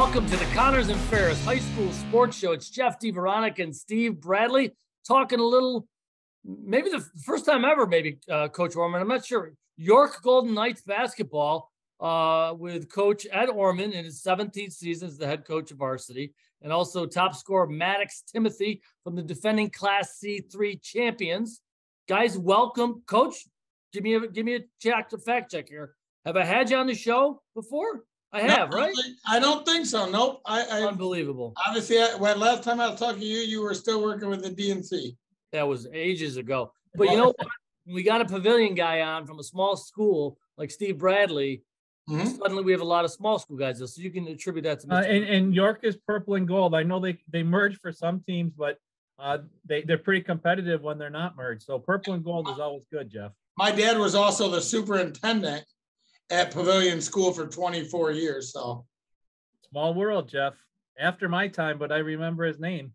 Welcome to the Connors and Ferris High School Sports Show. It's Jeff DiVeronica and Steve Bradley talking a little, maybe the first time ever, Coach Orman, I'm not sure, York Golden Knights basketball with Coach Ed Orman in his 17th season as the head coach of varsity, and also top scorer Maddox Timothy from the defending Class C3 champions. Guys, welcome. Coach, give me a fact check here. Have I had you on the show before? I have, no, right? I don't think so. Nope. Unbelievable. Obviously, when last time I was talking to you, you were still working with the DNC. That was ages ago. But you know what? We got a pavilion guy on from a small school like Steve Bradley. Mm-hmm. Suddenly, we have a lot of small school guys, so you can attribute that to me. And York is purple and gold. I know they merge for some teams, but they're pretty competitive when they're not merged. So purple and gold is always good, Jeff. My dad was also the superintendent at Pavilion School for 24 years. So small world, Jeff. After my time, but I remember his name.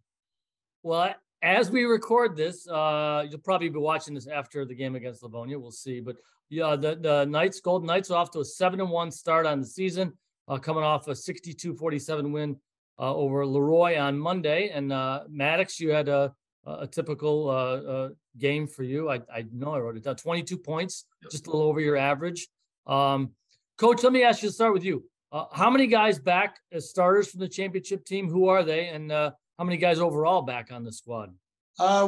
Well, as we record this, you'll probably be watching this after the game against Livonia. We'll see. But yeah, the Knights, Golden Knights, are off to a 7-1 start on the season, coming off a 62-47 win over Leroy on Monday. And Maddox, you had a typical game for you. I know I wrote it down. 22 points, just a little over your average. Coach, let me ask you to start with you. How many guys back as starters from the championship team? Who are they? And how many guys overall back on the squad?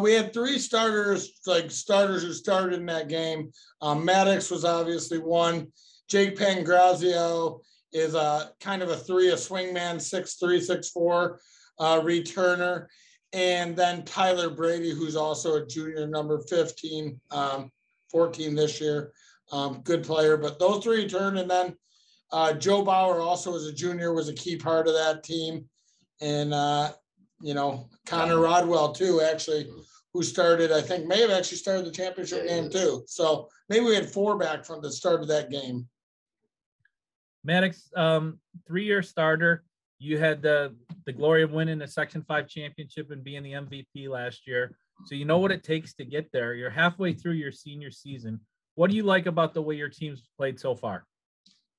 We had three starters, like starters who started in that game. Maddox was obviously one. Jake Pangrazio is kind of a three, a swingman, 6'3", 6'4", returner. And then Tyler Brady, who's also a junior, number 15, 14 this year. Good player, but those three turned, and then Joe Bauer also as a junior was a key part of that team, and you know, Connor Rodwell too, actually, who started, I think may have actually started the championship game too. So maybe we had four back from the start of that game. Maddox, three-year starter. You had the glory of winning the Section V championship and being the MVP last year, so you know what it takes to get there. You're halfway through your senior season. What do you like about the way your team's played so far?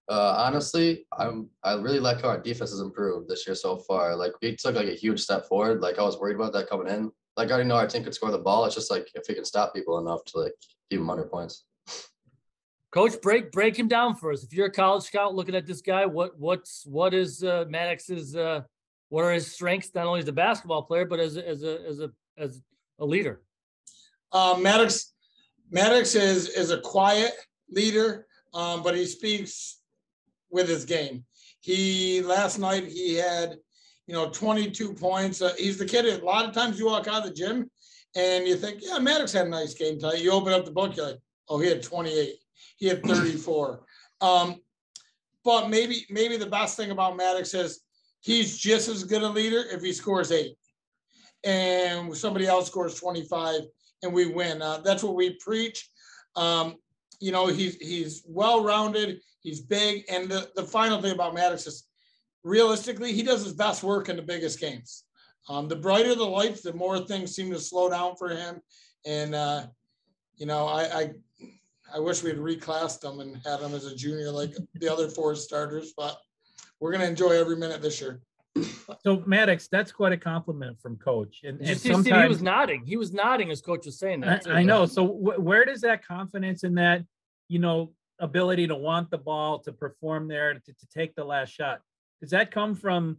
Honestly, I really like how our defense has improved this year so far. Like, we took like a huge step forward. Like, I was worried about that coming in. Like, I already know our team could score the ball. It's just like if we can stop people enough to like keep them under points. Coach, break him down for us. If you're a college scout looking at this guy, what is Maddox's what are his strengths? Not only as a basketball player, but as a leader. Maddox is a quiet leader, but he speaks with his game. Last night he had, 22 points. He's the kid. A lot of times you walk out of the gym and you think, yeah, Maddox had a nice game tonight. You open up the book, you're like, oh, he had 28. He had 34. But maybe the best thing about Maddox is he's just as good a leader if he scores 8 and somebody else scores 25. And we win. That's what we preach. He's well-rounded. He's big. And the final thing about Maddox is, realistically, he does his best work in the biggest games. The brighter the lights, the more things seem to slow down for him. And, I wish we had reclassed him and had him as a junior like the other four starters. But we're going to enjoy every minute this year. So Maddox, that's quite a compliment from Coach. And sometimes he was nodding. He was nodding as Coach was saying that. I know. So where does that confidence and that, ability to want the ball, to perform there, to take the last shot, does that come from,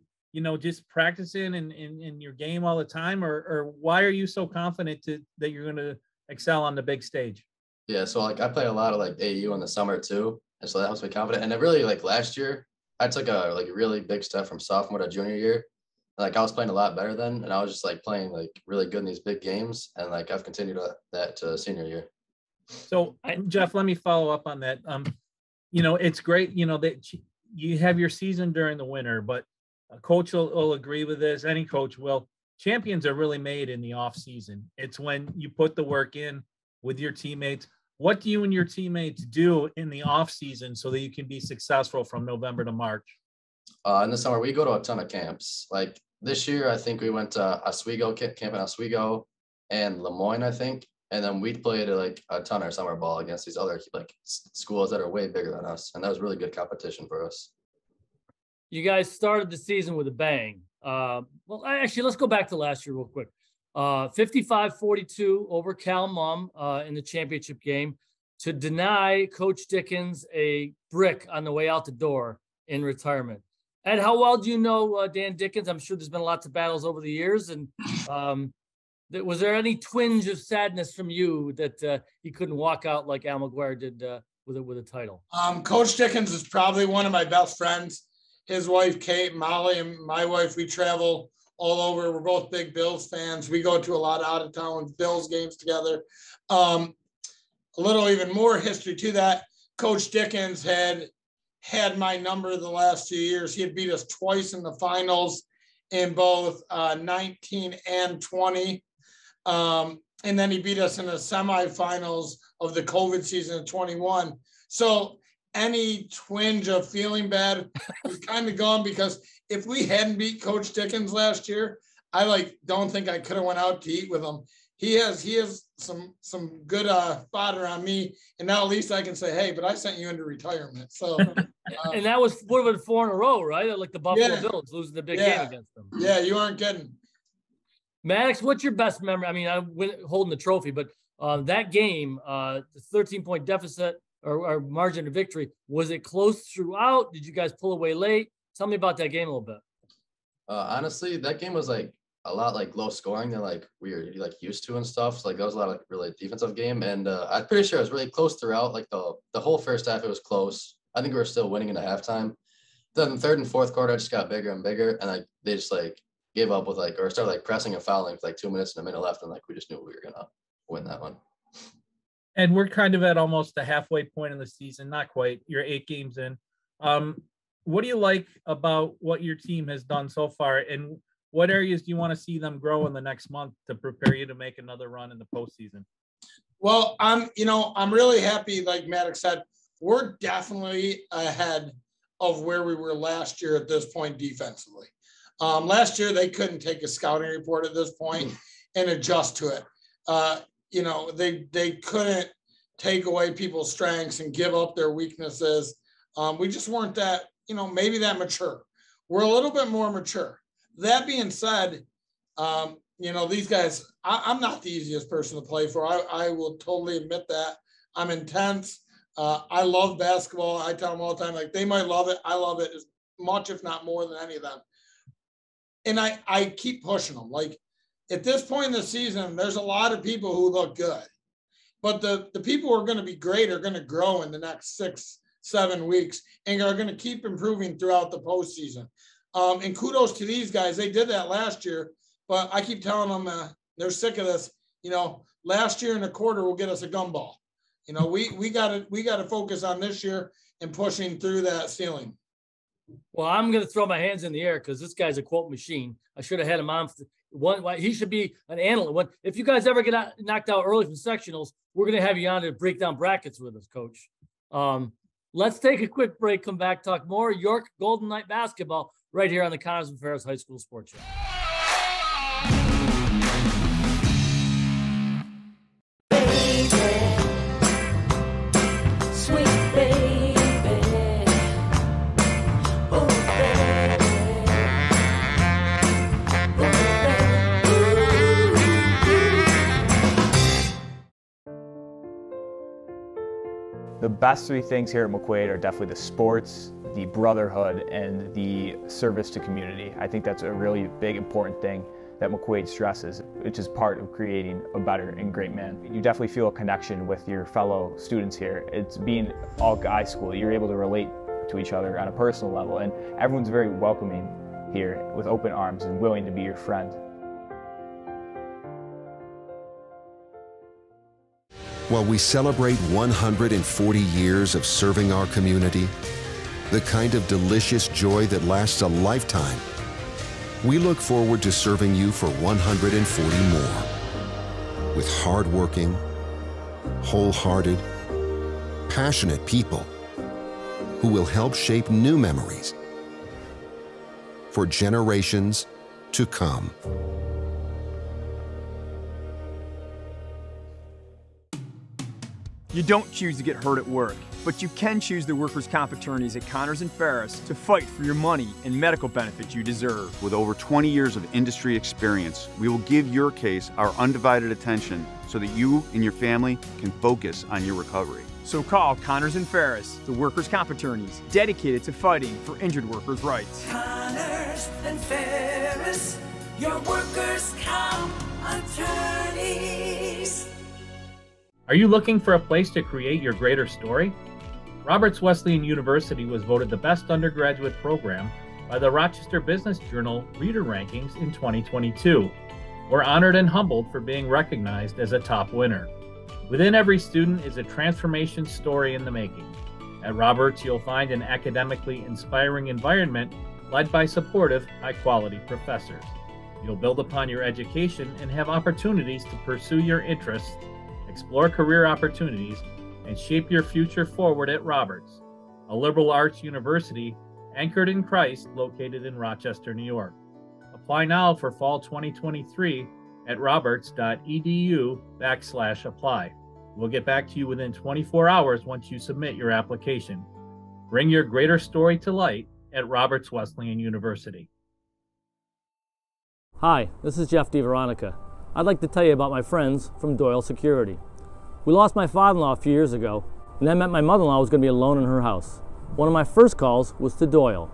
just practicing and in your game all the time, or why are you so confident that you're going to excel on the big stage? Yeah. So like I play a lot of like AU in the summer too, and so that helps me confident. And it really, like last year, I took a really big step from sophomore to junior year. Like I was playing a lot better then, and I was just like playing like really good in these big games, and like I've continued that to senior year. So Jeff, let me follow up on that. It's great, that you have your season during the winter, but a coach will agree with this. Any coach will. Champions are really made in the off season. It's when you put the work in with your teammates. What do you and your teammates do in the off season so that you can be successful from November to March? In the summer, we go to a ton of camps. Like this year, I think we went to Oswego, camp in Oswego and Lemoyne, I think. And then we played like a ton of summer ball against these other like schools that are way bigger than us. And that was really good competition for us. you guys started the season with a bang. Well, actually, let's go back to last year real quick. 55-42 over Cal Mum in the championship game to deny Coach Dickens a brick on the way out the door in retirement. Ed, how well do you know Dan Dickens? I'm sure there's been lots of battles over the years. And was there any twinge of sadness from you that he couldn't walk out like Al McGuire did with a title? Coach Dickens is probably one of my best friends. His wife, Kate, Molly, and my wife, we travel all over. We're both big Bills fans. We go to a lot of out-of-town Bills games together. A little even more history to that. Coach Dickens had my number the last 2 years. He had beat us twice in the finals in both 19 and 20. And then he beat us in the semifinals of the COVID season of 21. So any twinge of feeling bad is kind of gone, because if we hadn't beat Coach Dickens last year, I don't think I could have went out to eat with him. He has some good fodder on me, and now at least I can say, hey, but I sent you into retirement. So, and that would have been 4 in a row, right? Like the Buffalo Bills losing the big game against them. Yeah, you aren't kidding. Maddox, what's your best memory? I mean, I'm holding the trophy, but that game, the 13-point deficit or margin of victory, was it close throughout? Did you guys pull away late? Tell me about that game a little bit. Honestly, that game was a lot low scoring than we were used to and stuff. So that was a lot of really defensive game. And I'm pretty sure it was really close throughout. The whole first half, it was close. I think we were still winning in the halftime. Then the third and fourth quarter, it just got bigger and bigger. And they just gave up with or started pressing and fouling with 2 minutes and a minute left. And we just knew we were going to win that one. And we're kind of at almost the halfway point of the season. Not quite. You're 8 games in. What do you like about what your team has done so far? And what areas do you want to see them grow in the next month to prepare you to make another run in the postseason? Well, I'm really happy. Like Maddox said, we're definitely ahead of where we were last year at this point defensively. Last year, they couldn't take a scouting report at this point and adjust to it. They couldn't take away people's strengths and give up their weaknesses. We just weren't that, maybe that mature. We're a little bit more mature. That being said, these guys, I'm not the easiest person to play for. I will totally admit that. I'm intense. I love basketball. I tell them all the time, they might love it. I love it as much, if not more, than any of them. And I keep pushing them. At this point in the season, there's a lot of people who look good. But the people who are going to be great are going to grow in the next 6-7 weeks and are going to keep improving throughout the postseason. And kudos to these guys. They did that last year, but I keep telling them they're sick of this. Last year in a quarter will get us a gumball. We got to focus on this year and pushing through that ceiling. Well, I'm going to throw my hands in the air because this guy's a quote machine. I should have had him on. He should be an analyst. If you guys ever get knocked out early from sectionals, we're going to have you on to break down brackets with us, Coach. Let's take a quick break, come back, talk more York Golden Knight basketball right here on the Connors and Ferris High School Sports Show. The best three things here at McQuaid are definitely the sports, the brotherhood, and the service to community. I think that's a really big, important thing that McQuaid stresses, which is part of creating a better and great man. You definitely feel a connection with your fellow students here. It's being all guy school, you're able to relate to each other on a personal level, and everyone's very welcoming here with open arms and willing to be your friend. While we celebrate 140 years of serving our community, the kind of delicious joy that lasts a lifetime, we look forward to serving you for 140 more. With hardworking, wholehearted, passionate people who will help shape new memories for generations to come. You don't choose to get hurt at work. but you can choose the workers' comp attorneys at Connors & Ferris to fight for your money and medical benefits you deserve. With over 20 years of industry experience, we will give your case our undivided attention so that you and your family can focus on your recovery. So call Connors & Ferris, the workers' comp attorneys dedicated to fighting for injured workers' rights. Connors & Ferris, your workers' comp attorneys. Are you looking for a place to create your greater story? Roberts Wesleyan University was voted the best undergraduate program by the Rochester Business Journal Reader Rankings in 2022. We're honored and humbled for being recognized as a top winner. Within every student is a transformation story in the making. At Roberts, you'll find an academically inspiring environment led by supportive, high-quality professors. You'll build upon your education and have opportunities to pursue your interests, explore career opportunities, and shape your future forward at Roberts, a liberal arts university anchored in Christ, located in Rochester, New York. Apply now for fall 2023 at roberts.edu/apply. We'll get back to you within 24 hours once you submit your application. Bring your greater story to light at Roberts Wesleyan University. Hi, this is Jeff DiVeronica. I'd like to tell you about my friends from Doyle Security. We lost my father-in-law a few years ago, and then met my mother-in-law was going to be alone in her house. One of my first calls was to Doyle.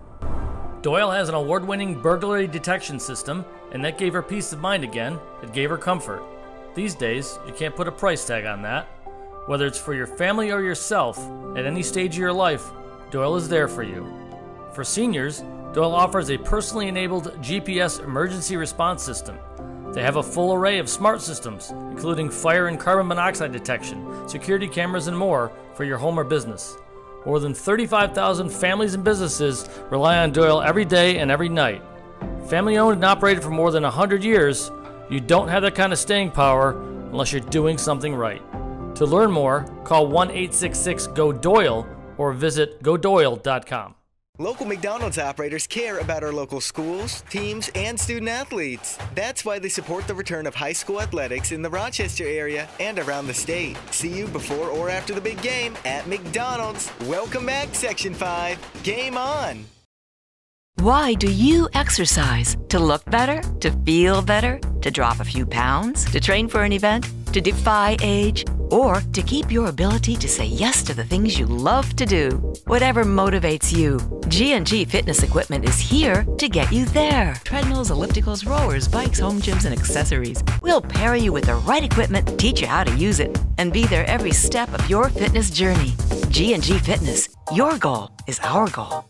Doyle has an award-winning burglary detection system, and that gave her peace of mind again. It gave her comfort. These days, you can't put a price tag on that. Whether it's for your family or yourself, at any stage of your life, Doyle is there for you. For seniors, Doyle offers a personally enabled GPS emergency response system. They have a full array of smart systems, including fire and carbon monoxide detection, security cameras, and more for your home or business. More than 35,000 families and businesses rely on Doyle every day and every night. Family-owned and operated for more than 100 years, you don't have that kind of staying power unless you're doing something right. To learn more, call 1-866-GO-DOYLE or visit godoyle.com. Local McDonald's operators care about our local schools, teams, and student-athletes. That's why they support the return of high school athletics in the Rochester area and around the state. See you before or after the big game at McDonald's. Welcome back, Section 5. Game on! Why do you exercise? To look better? To feel better? To drop a few pounds? To train for an event? To defy age? Or to keep your ability to say yes to the things you love to do? Whatever motivates you, G&G Fitness Equipment is here to get you there. Treadmills, ellipticals, rowers, bikes, home gyms, and accessories. We'll pair you with the right equipment, teach you how to use it, and be there every step of your fitness journey. G&G Fitness, your goal is our goal.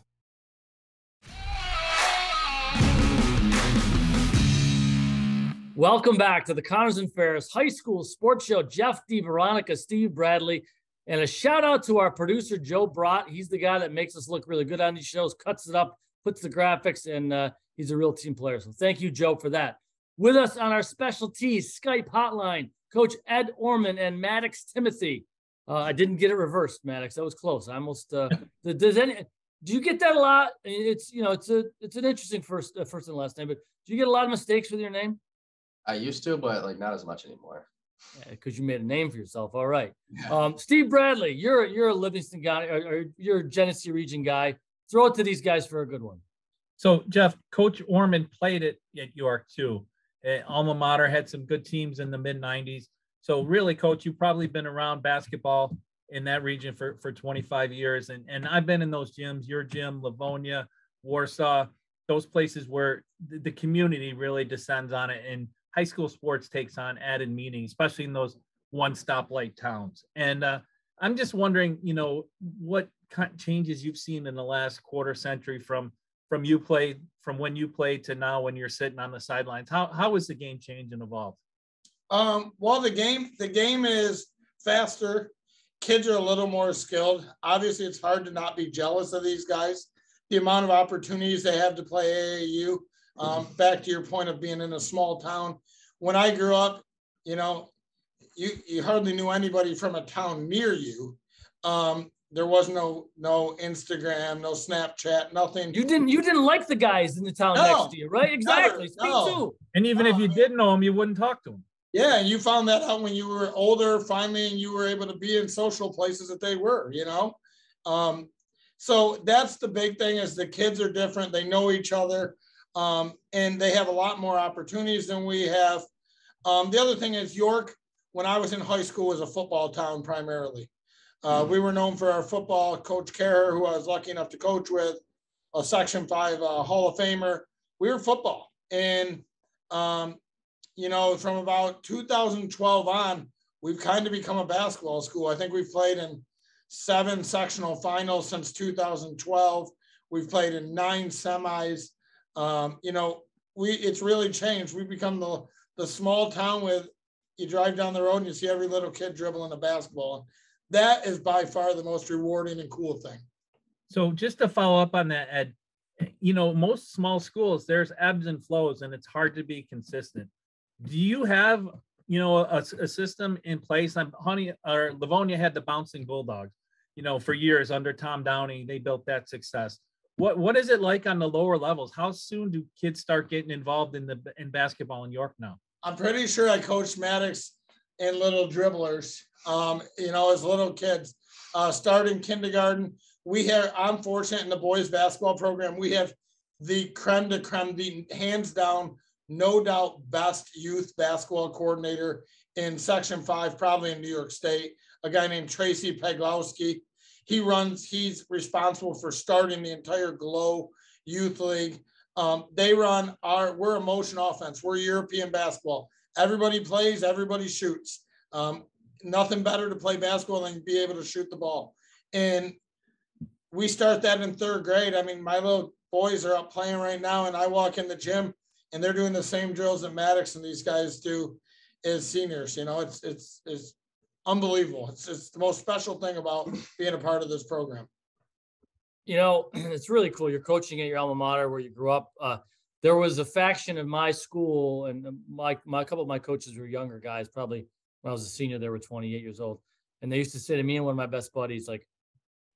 Welcome back to the Connors & Ferris High School Sports Show. Jeff DiVeronica, Steve Bradley, and a shout out to our producer, Joe Bratt. He's the guy that makes us look really good on these shows, cuts it up, puts the graphics, and he's a real team player. So thank you, Joe, for that. With us on our specialty Skype hotline, Coach Ed Orman and Maddox Timothy. I didn't get it reversed, Maddox. That was close. I almost do you get that a lot? It's, you know, it's an interesting first and last name, but do you get a lot of mistakes with your name? I used to, but like not as much anymore. Because you made a name for yourself. All right. Yeah. Steve Bradley, you're a Livingston guy, or you're a Genesee region guy. Throw it to these guys for a good one. So, Jeff, Coach Orman played it at York too. Alma Mater had some good teams in the mid-90s. So really, Coach, you've probably been around basketball in that region for 25 years. And I've been in those gyms, your gym, Livonia, Warsaw, those places where the community really descends on it. And high school sports takes on added meaning, especially in those one stoplight towns. And I'm just wondering, you know, what kind of changes you've seen in the last quarter century from when you played to now when you're sitting on the sidelines. How has the game changed and evolved? Well, the game is faster. Kids are a little more skilled. Obviously, it's hard to not be jealous of these guys. The amount of opportunities they have to play AAU. Back to your point of being in a small town. When I grew up, you know, you hardly knew anybody from a town near you. There was no Instagram, no Snapchat, nothing. You didn't like the guys in the town next to you, right? Exactly. Never. And even if you did know them, you wouldn't talk to them. Yeah, and you found that out when you were older, finally, and you were able to be in social places that they were, you know. So that's the big thing, is the kids are different. They know each other, and they have a lot more opportunities than we have. The other thing is York, when I was in high school, was a football town primarily. We were known for our football. Coach Kerr, who I was lucky enough to coach with, a Section V Hall of Famer, we were football. And, you know, from about 2012 on, we've kind of become a basketball school. I think we've played in 7 sectional finals since 2012. We've played in 9 semis. You know, it's really changed. We've become the small town with, you drive down the road and you see every little kid dribbling a basketball. That is by far the most rewarding and cool thing. So just to follow up on that, Ed, you know, most small schools, there's ebbs and flows, and it's hard to be consistent. Do you have, you know, a system in place? Livonia had the Bouncing Bulldogs, you know, for years under Tom Downey. They built that success. What is it like on the lower levels? How soon do kids start getting involved in basketball in York now? I'm pretty sure I coached Maddox and little dribblers, you know, as little kids, starting kindergarten. I'm fortunate in the boys basketball program, we have the creme de creme, the hands down, no doubt, best youth basketball coordinator in Section V, probably in New York State, a guy named Tracy Peglowski. He's responsible for starting the entire GLOW Youth League. They run we're a motion offense. We're European basketball. Everybody plays, everybody shoots. Nothing better to play basketball than be able to shoot the ball. And we start that in 3rd grade. I mean, my little boys are up playing right now, and I walk in the gym and they're doing the same drills that Maddox and these guys do as seniors. You know, it's unbelievable. It's the most special thing about being a part of this program. You know, it's really cool. You're coaching at your alma mater where you grew up. There was a faction of my school, and a couple of my coaches were younger guys. Probably when I was a senior, they were 28 years old. And they used to say to me and one of my best buddies, like,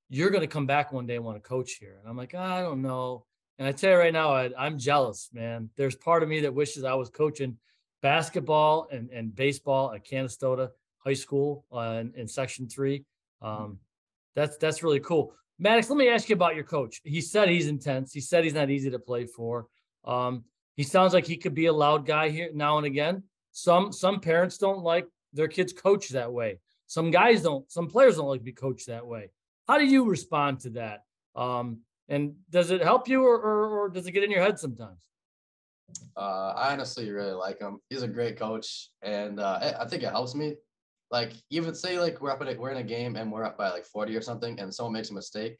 you're going to come back one day and want to coach here. And I'm like, I don't know. And I tell you right now, I'm jealous, man. There's part of me that wishes I was coaching basketball and baseball at Canistota High School in Section 3. That's really cool. Maddox, let me ask you about your coach. He said he's intense. He said he's not easy to play for. He sounds like he could be a loud guy here now and again. Some parents don't like their kids coached that way. Some players don't like to be coached that way. How do you respond to that? And does it help you or does it get in your head sometimes? I honestly really like him. He's a great coach. And I think it helps me. Like, even say like we're in a game and we're up by like 40 or something and someone makes a mistake,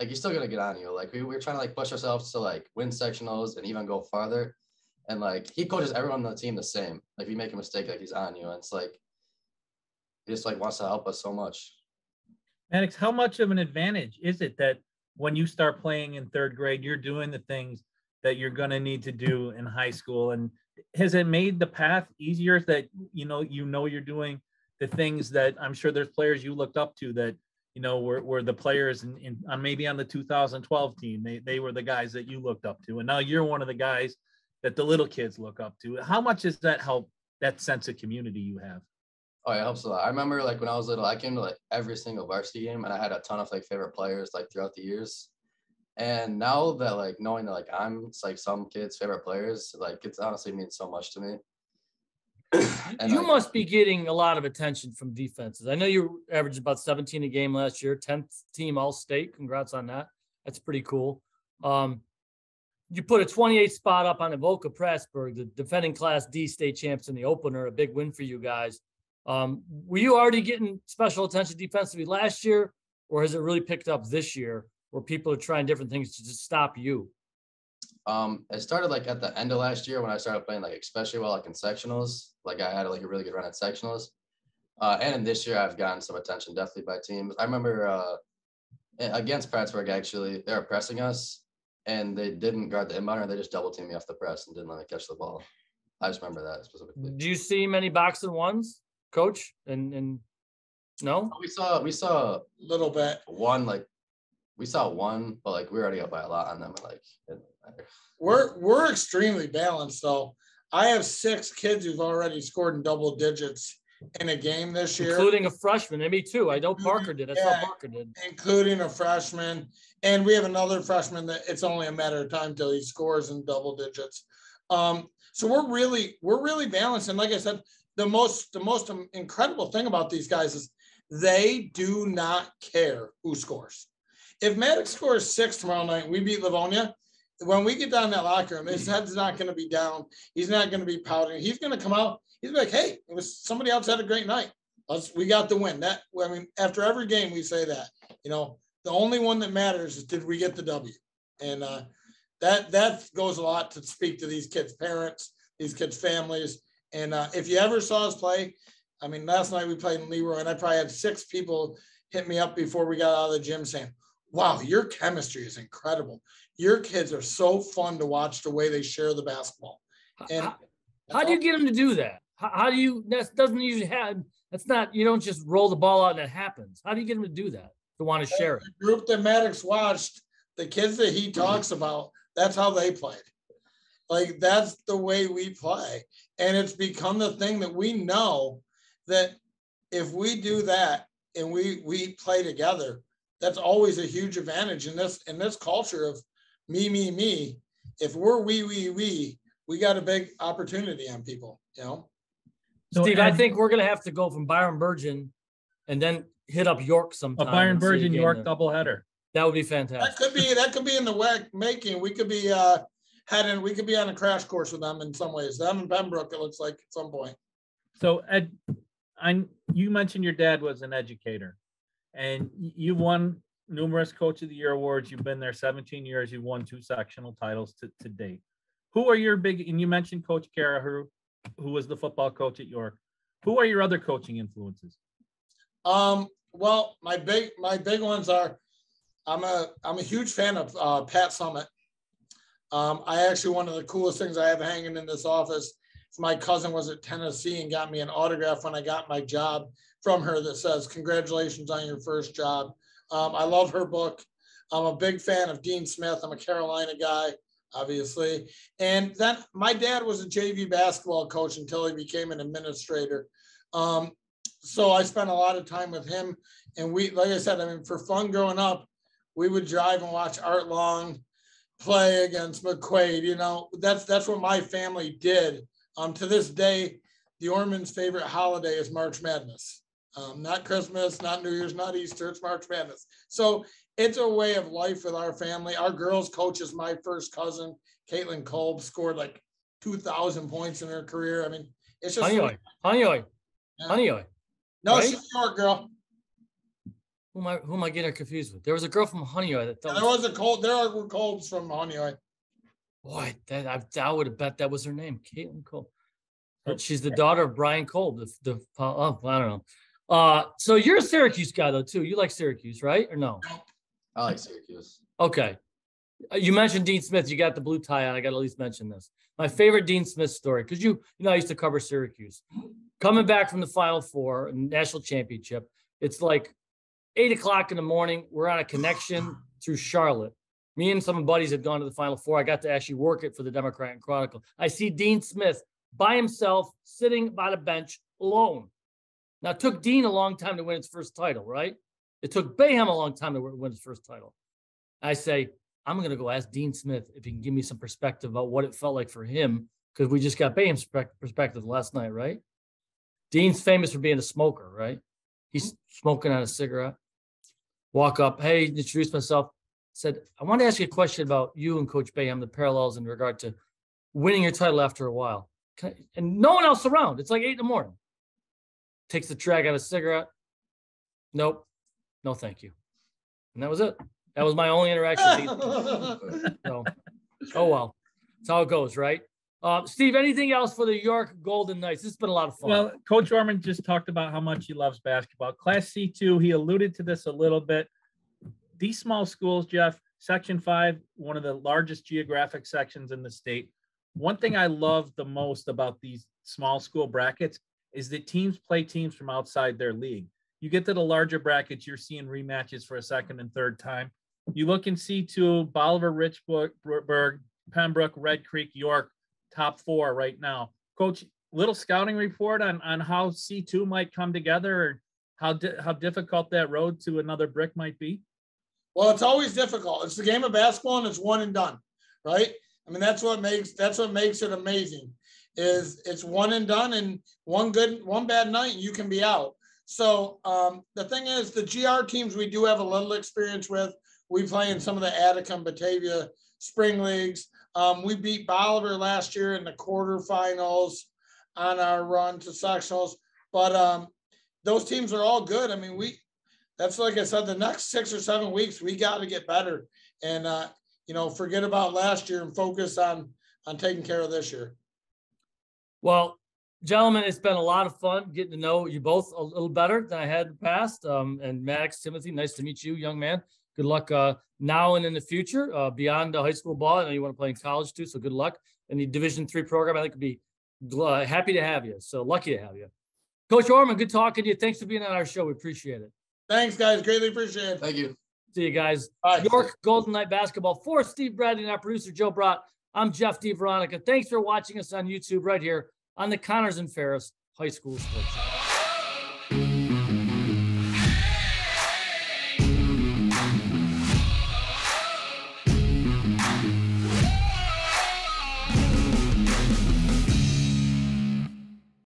like you're still going to get on you. Like we're trying to like push ourselves to like win sectionals and even go farther. And like he coaches everyone on the team the same. Like if you make a mistake, like he's on you. And it's like, he just like wants to help us so much. Maddox, how much of an advantage is it that when you start playing in 3rd grade, you're doing the things that you're going to need to do in high school? And has it made the path easier that, you know, you're doing the things that I'm sure there's players you looked up to that, you know, were the players on maybe on the 2012 team, they were the guys that you looked up to. And now you're one of the guys that the little kids look up to. How much does that help that sense of community you have? Oh, it helps a lot. I remember like when I was little, I came to like every single varsity game, and I had a ton of like favorite players like throughout the years. And now that like knowing that like I'm like some kids' favorite players, like it's honestly means so much to me. And you must be getting a lot of attention from defenses. I know you averaged about 17 a game last year, 10th team All-State. Congrats on that. That's pretty cool. You put a 28 spot up on Evoca Pressburg, the defending Class D state champs in the opener, a big win for you guys. Were you already getting special attention defensively last year, or has it really picked up this year where people are trying different things to just stop you? It started like at the end of last year when I started playing, like, especially well, like in sectionals, like I had like a really good run at sectionals. And this year I've gotten some attention definitely by teams. I remember, against Prattsburg, actually, they were pressing us and they didn't guard the inbounder. They just double teamed me off the press and didn't let me catch the ball. I just remember that specifically. Do you see many box and ones, coach? And no, we saw a little bit one, like we saw one, but like we were already up by a lot on them. Like we're extremely balanced though. I have 6 kids who've already scored in double digits in a game this year. Including a freshman, and me too. I know Parker did. That's what Parker did. Including a freshman. And we have another freshman that it's only a matter of time till he scores in double digits. So we're really balanced. And like I said, the most incredible thing about these guys is they do not care who scores. If Maddox scores 6 tomorrow night, we beat Livonia. When we get down in that locker room, his head's not going to be down. He's not going to be pouting. He's going to come out. He's like, hey, it was somebody else had a great night. We got the win. After every game we say that. You know, the only one that matters is did we get the W? And that goes a lot to speak to these kids' parents, these kids' families. And if you ever saw us play, I mean, last night we played in Leroy, and I probably had 6 people hit me up before we got out of the gym saying, wow, your chemistry is incredible. Your kids are so fun to watch the way they share the basketball. And how do you get them to do that? How do you, that doesn't usually happen. That's not, you don't just roll the ball out and that happens. How do you get them to do that? To want to share it? The group that Maddox watched, the kids that he talks about, that's how they played. Like, that's the way we play. And it's become the thing that we know that if we do that and we play together, that's always a huge advantage in this culture of me. If we're we got a big opportunity on people, you know? Steve, I think we're going to have to go from Byron Bergen and then hit up York sometime. A Byron Bergen York doubleheader. That would be fantastic. That could be in the making. We could be we could be on a crash course with them in some ways. Them and Pembroke, it looks like, at some point. So Ed, you mentioned your dad was an educator, and you won numerous Coach of the Year awards. You've been there 17 years. You've won 2 sectional titles to date. Who are your big? And you mentioned Coach Kara, who was the football coach at York. Who are your other coaching influences? Well, my big ones are. I'm a huge fan of Pat Summit. I actually, one of the coolest things I have hanging in this office is my cousin was at Tennessee and got me an autograph when I got my job from her that says, congratulations on your first job. I love her book. I'm a big fan of Dean Smith. I'm a Carolina guy, obviously. And then my dad was a JV basketball coach until he became an administrator. So I spent a lot of time with him. And we, like I said, I mean, for fun growing up, we would drive and watch Art Long play against McQuaid. You know, that's what my family did. To this day, the Orman's favorite holiday is March Madness. Not Christmas, not New Year's, not Easter, it's March Madness. So it's a way of life with our family. Our girls' coach is my first cousin, Caitlin Kolb, scored like 2,000 points in her career. I mean, it's just... Honeoye. Yeah. Honeoye. No, right? She's a York girl. Who am I getting confused with? There was a girl from Honeoye. There were Kolbs from Honeoye. Boy, I would have bet that was her name, Caitlin Kolb. But she's the daughter of Brian Kolb. I don't know. So you're a Syracuse guy, though, too. You like Syracuse, right? Or no? I like Syracuse. Okay. You mentioned Dean Smith. You got the blue tie on. I got to at least mention this. My favorite Dean Smith story, because you know I used to cover Syracuse. Coming back from the Final Four and national championship, it's like 8 o'clock in the morning. We're on a connection through Charlotte. Me and some buddies had gone to the Final Four. I got to actually work it for the Democrat and Chronicle. I see Dean Smith by himself, sitting by the bench alone. Now, it took Dean a long time to win his first title, right? It took Bayham a long time to win his first title. I say, I'm going to go ask Dean Smith if he can give me some perspective about what it felt like for him, because we just got Bayham's perspective last night, right? Dean's famous for being a smoker, right? He's smoking on a cigarette. Walk up, hey, introduce myself. Said, I want to ask you a question about you and Coach Bayham, the parallels in regard to winning your title after a while. And no one else around. It's like 8 in the morning. Takes the drag out of a cigarette. Nope. No, thank you. And that was it. That was my only interaction. So, oh, well. That's how it goes, right? Steve, anything else for the York Golden Knights? This has been a lot of fun. Well, Coach Orman just talked about how much he loves basketball. Class C2, he alluded to this a little bit. These small schools, Jeff, Section 5, one of the largest geographic sections in the state. One thing I love the most about these small school brackets is that teams play teams from outside their league. You get to the larger brackets, you're seeing rematches for a second and third time. You look and see to Bolivar, Richburg, Pembroke, Red Creek, York, top 4 right now. Coach little scouting report on how C2 might come together, or how difficult that road to another brick might be? Well, it's always difficult. It's the game of basketball, and it's one and done, right? I mean, that's what makes it amazing, is it's one and done, and one bad night, you can be out. So the thing is, the GR teams we do have a little experience with. We play in some of the Atticum Batavia spring leagues. We beat Bolivar last year in the quarterfinals on our run to sectionals. But those teams are all good. I mean, that's like I said, the next 6 or 7 weeks, we got to get better and, forget about last year and focus on taking care of this year. Well, gentlemen, it's been a lot of fun getting to know you both a little better than I had in the past. And Maddox Timothy, nice to meet you, young man. Good luck now and in the future, beyond high school ball. I know you want to play in college too, so good luck. And the Division III program, I think, would be happy to have you. So lucky to have you. Coach Orman, good talking to you. Thanks for being on our show. We appreciate it. Thanks, guys. Greatly appreciate it. Thank you. See you guys. Bye. York Golden Knight basketball. For Steve Bradley and our producer, Joe Bratt, I'm Jeff DiVeronica. Thanks for watching us on YouTube right here on the Connors and Ferris High School Sports Show.